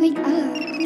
wake up.